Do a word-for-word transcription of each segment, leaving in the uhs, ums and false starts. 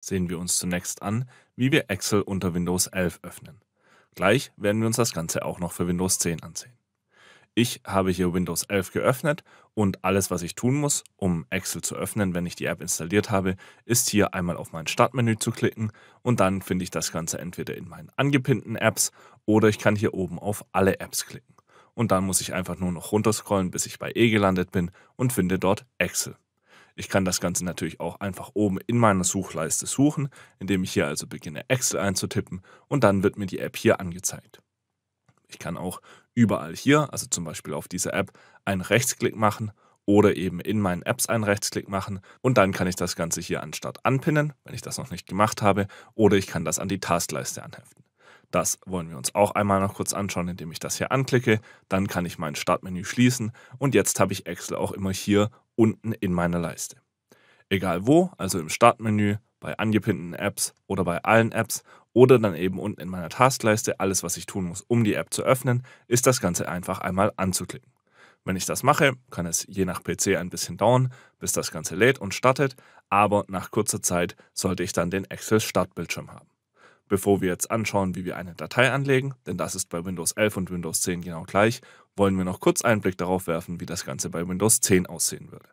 sehen wir uns zunächst an, wie wir Excel unter Windows elf öffnen. Gleich werden wir uns das Ganze auch noch für Windows zehn ansehen. Ich habe hier Windows elf geöffnet und alles, was ich tun muss, um Excel zu öffnen, wenn ich die App installiert habe, ist hier einmal auf mein Startmenü zu klicken und dann finde ich das Ganze entweder in meinen angepinnten Apps oder ich kann hier oben auf Alle Apps klicken. Und dann muss ich einfach nur noch runterscrollen, bis ich bei E gelandet bin und finde dort Excel. Ich kann das Ganze natürlich auch einfach oben in meiner Suchleiste suchen, indem ich hier also beginne Excel einzutippen und dann wird mir die App hier angezeigt. Ich kann auch überall hier, also zum Beispiel auf dieser App, einen Rechtsklick machen oder eben in meinen Apps einen Rechtsklick machen und dann kann ich das Ganze hier anstatt anpinnen, wenn ich das noch nicht gemacht habe, oder ich kann das an die Taskleiste anheften. Das wollen wir uns auch einmal noch kurz anschauen, indem ich das hier anklicke. Dann kann ich mein Startmenü schließen und jetzt habe ich Excel auch immer hier unten in meiner Leiste. Egal wo, also im Startmenü, bei angepinnten Apps oder bei allen Apps oder dann eben unten in meiner Taskleiste, alles was ich tun muss, um die App zu öffnen, ist das Ganze einfach einmal anzuklicken. Wenn ich das mache, kann es je nach P C ein bisschen dauern, bis das Ganze lädt und startet, aber nach kurzer Zeit sollte ich dann den Excel-Startbildschirm haben. Bevor wir jetzt anschauen, wie wir eine Datei anlegen, denn das ist bei Windows elf und Windows zehn genau gleich, wollen wir noch kurz einen Blick darauf werfen, wie das Ganze bei Windows zehn aussehen würde.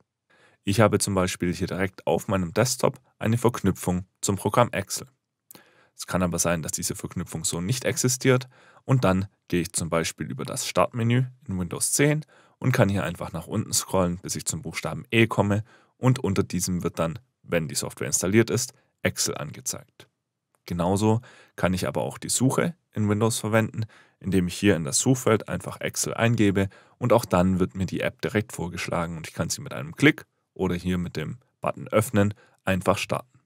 Ich habe zum Beispiel hier direkt auf meinem Desktop eine Verknüpfung zum Programm Excel. Es kann aber sein, dass diese Verknüpfung so nicht existiert und dann gehe ich zum Beispiel über das Startmenü in Windows zehn und kann hier einfach nach unten scrollen, bis ich zum Buchstaben E komme und unter diesem wird dann, wenn die Software installiert ist, Excel angezeigt. Genauso kann ich aber auch die Suche in Windows verwenden, indem ich hier in das Suchfeld einfach Excel eingebe und auch dann wird mir die App direkt vorgeschlagen und ich kann sie mit einem Klick oder hier mit dem Button Öffnen einfach starten.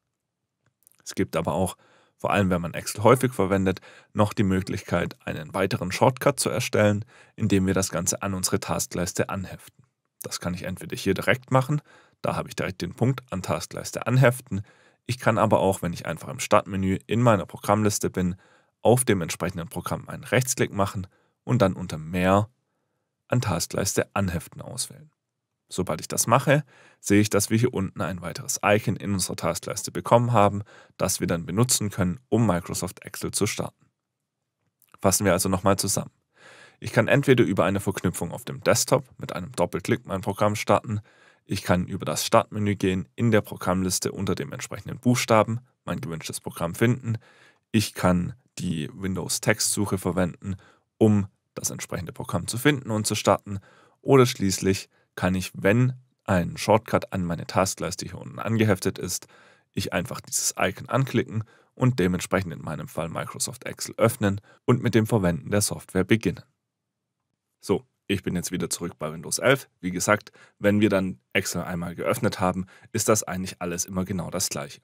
Es gibt aber auch, vor allem wenn man Excel häufig verwendet, noch die Möglichkeit, einen weiteren Shortcut zu erstellen, indem wir das Ganze an unsere Taskleiste anheften. Das kann ich entweder hier direkt machen, da habe ich direkt den Punkt an Taskleiste anheften. Ich kann aber auch, wenn ich einfach im Startmenü in meiner Programmliste bin, auf dem entsprechenden Programm einen Rechtsklick machen und dann unter Mehr an Taskleiste Anheften auswählen. Sobald ich das mache, sehe ich, dass wir hier unten ein weiteres Icon in unserer Taskleiste bekommen haben, das wir dann benutzen können, um Microsoft Excel zu starten. Fassen wir also nochmal zusammen. Ich kann entweder über eine Verknüpfung auf dem Desktop mit einem Doppelklick mein Programm starten. Ich kann über das Startmenü gehen, in der Programmliste unter dem entsprechenden Buchstaben mein gewünschtes Programm finden. Ich kann die Windows-Textsuche verwenden, um das entsprechende Programm zu finden und zu starten. Oder schließlich kann ich, wenn ein Shortcut an meine Taskleiste hier unten angeheftet ist, ich einfach dieses Icon anklicken und dementsprechend in meinem Fall Microsoft Excel öffnen und mit dem Verwenden der Software beginnen. So. Ich bin jetzt wieder zurück bei Windows elf. Wie gesagt, wenn wir dann Excel einmal geöffnet haben, ist das eigentlich alles immer genau das Gleiche.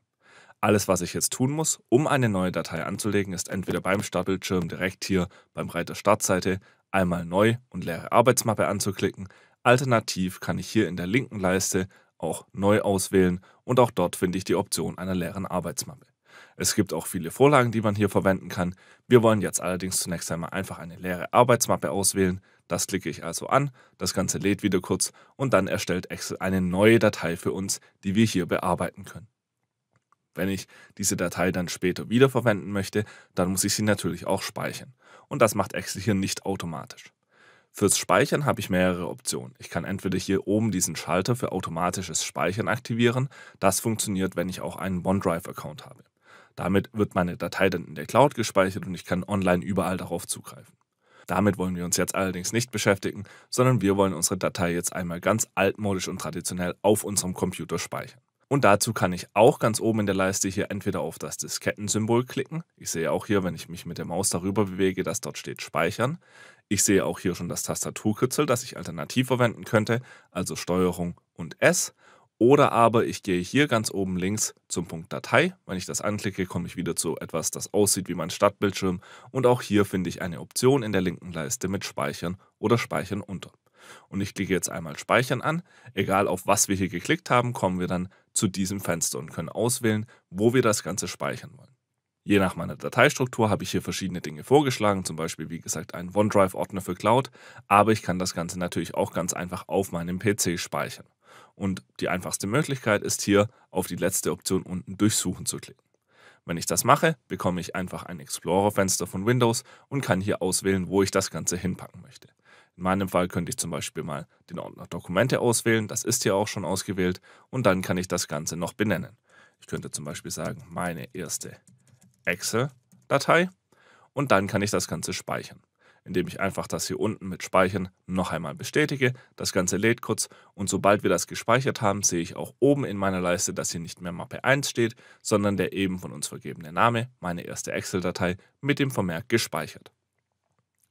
Alles, was ich jetzt tun muss, um eine neue Datei anzulegen, ist entweder beim Startbildschirm direkt hier beim Reiter Startseite einmal Neu und leere Arbeitsmappe anzuklicken. Alternativ kann ich hier in der linken Leiste auch Neu auswählen und auch dort finde ich die Option einer leeren Arbeitsmappe. Es gibt auch viele Vorlagen, die man hier verwenden kann. Wir wollen jetzt allerdings zunächst einmal einfach eine leere Arbeitsmappe auswählen. Das klicke ich also an, das Ganze lädt wieder kurz und dann erstellt Excel eine neue Datei für uns, die wir hier bearbeiten können. Wenn ich diese Datei dann später wiederverwenden möchte, dann muss ich sie natürlich auch speichern. Und das macht Excel hier nicht automatisch. Fürs Speichern habe ich mehrere Optionen. Ich kann entweder hier oben diesen Schalter für automatisches Speichern aktivieren. Das funktioniert, wenn ich auch einen OneDrive-Account habe. Damit wird meine Datei dann in der Cloud gespeichert und ich kann online überall darauf zugreifen. Damit wollen wir uns jetzt allerdings nicht beschäftigen, sondern wir wollen unsere Datei jetzt einmal ganz altmodisch und traditionell auf unserem Computer speichern. Und dazu kann ich auch ganz oben in der Leiste hier entweder auf das Diskettensymbol klicken. Ich sehe auch hier, wenn ich mich mit der Maus darüber bewege, dass dort steht Speichern. Ich sehe auch hier schon das Tastaturkürzel, das ich alternativ verwenden könnte, also Steuerung und S. Oder aber ich gehe hier ganz oben links zum Punkt Datei. Wenn ich das anklicke, komme ich wieder zu etwas, das aussieht wie mein Startbildschirm. Und auch hier finde ich eine Option in der linken Leiste mit Speichern oder Speichern unter. Und ich klicke jetzt einmal Speichern an. Egal auf was wir hier geklickt haben, kommen wir dann zu diesem Fenster und können auswählen, wo wir das Ganze speichern wollen. Je nach meiner Dateistruktur habe ich hier verschiedene Dinge vorgeschlagen, zum Beispiel wie gesagt einen OneDrive-Ordner für Cloud, aber ich kann das Ganze natürlich auch ganz einfach auf meinem P C speichern. Und die einfachste Möglichkeit ist hier, auf die letzte Option unten Durchsuchen zu klicken. Wenn ich das mache, bekomme ich einfach ein Explorer-Fenster von Windows und kann hier auswählen, wo ich das Ganze hinpacken möchte. In meinem Fall könnte ich zum Beispiel mal den Ordner Dokumente auswählen, das ist hier auch schon ausgewählt, und dann kann ich das Ganze noch benennen. Ich könnte zum Beispiel sagen, meine erste Excel-Datei, und dann kann ich das Ganze speichern, indem ich einfach das hier unten mit Speichern noch einmal bestätige. Das Ganze lädt kurz und sobald wir das gespeichert haben, sehe ich auch oben in meiner Leiste, dass hier nicht mehr Mappe eins steht, sondern der eben von uns vergebene Name, meine erste Excel-Datei, mit dem Vermerk gespeichert.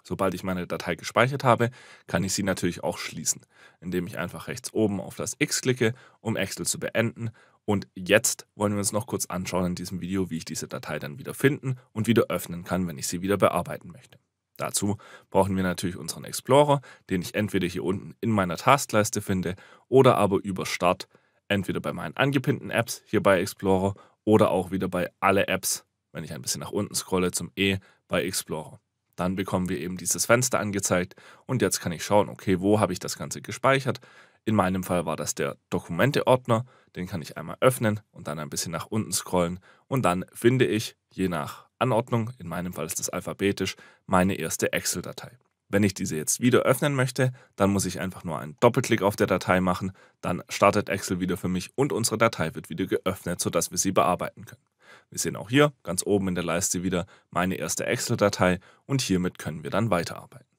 Sobald ich meine Datei gespeichert habe, kann ich sie natürlich auch schließen, indem ich einfach rechts oben auf das X klicke, um Excel zu beenden. Und jetzt wollen wir uns noch kurz anschauen in diesem Video, wie ich diese Datei dann wieder finden und wieder öffnen kann, wenn ich sie wieder bearbeiten möchte. Dazu brauchen wir natürlich unseren Explorer, den ich entweder hier unten in meiner Taskleiste finde oder aber über Start, entweder bei meinen angepinnten Apps hier bei Explorer oder auch wieder bei alle Apps, wenn ich ein bisschen nach unten scrolle zum E bei Explorer. Dann bekommen wir eben dieses Fenster angezeigt und jetzt kann ich schauen, okay, wo habe ich das Ganze gespeichert. In meinem Fall war das der Dokumente-Ordner, den kann ich einmal öffnen und dann ein bisschen nach unten scrollen und dann finde ich, je nach Anordnung, in meinem Fall ist das alphabetisch, meine erste Excel-Datei. Wenn ich diese jetzt wieder öffnen möchte, dann muss ich einfach nur einen Doppelklick auf der Datei machen, dann startet Excel wieder für mich und unsere Datei wird wieder geöffnet, sodass wir sie bearbeiten können. Wir sehen auch hier ganz oben in der Leiste wieder meine erste Excel-Datei und hiermit können wir dann weiterarbeiten.